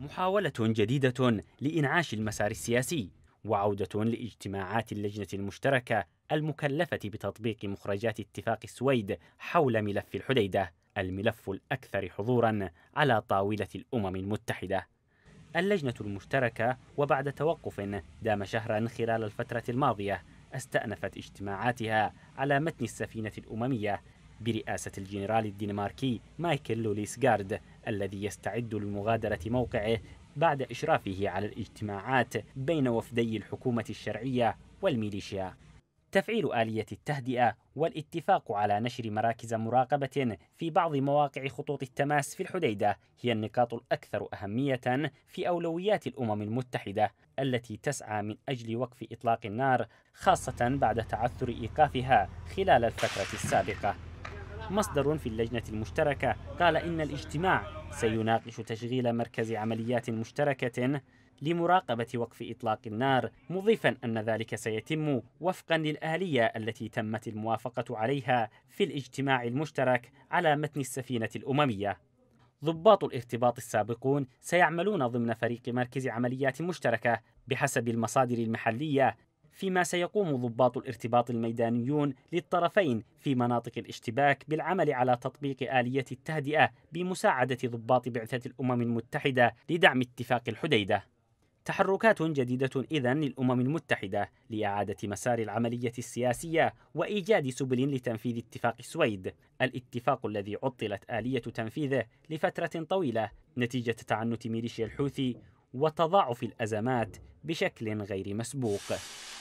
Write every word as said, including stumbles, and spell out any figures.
محاولة جديدة لإنعاش المسار السياسي وعودة لاجتماعات اللجنة المشتركة المكلفة بتطبيق مخرجات اتفاق السويد حول ملف الحديدة، الملف الأكثر حضوراً على طاولة الأمم المتحدة. اللجنة المشتركة وبعد توقف دام شهراً خلال الفترة الماضية استأنفت اجتماعاتها على متن السفينة الأممية برئاسة الجنرال الدنماركي مايكل لوليسجارد الذي يستعد لمغادرة موقعه بعد إشرافه على الاجتماعات بين وفدي الحكومة الشرعية والميليشيا. تفعيل آلية التهدئة والاتفاق على نشر مراكز مراقبة في بعض مواقع خطوط التماس في الحديدة هي النقاط الأكثر أهمية في أولويات الأمم المتحدة التي تسعى من أجل وقف إطلاق النار، خاصة بعد تعثر إيقافها خلال الفترة السابقة. مصدر في اللجنة المشتركة قال إن الاجتماع سيناقش تشغيل مركز عمليات مشتركة لمراقبة وقف إطلاق النار، مضيفاً أن ذلك سيتم وفقاً للآلية التي تمت الموافقة عليها في الاجتماع المشترك على متن السفينة الأممية. ضباط الارتباط السابقون سيعملون ضمن فريق مركز عمليات مشتركة بحسب المصادر المحلية، فيما سيقوم ضباط الارتباط الميدانيون للطرفين في مناطق الاشتباك بالعمل على تطبيق آلية التهدئة بمساعدة ضباط بعثة الأمم المتحدة لدعم اتفاق الحديدة. تحركات جديدة إذن للأمم المتحدة لإعادة مسار العملية السياسية وإيجاد سبل لتنفيذ اتفاق السويد، الاتفاق الذي عطلت آلية تنفيذه لفترة طويلة نتيجة تعنت ميليشيا الحوثي وتضاعف الأزمات بشكل غير مسبوق.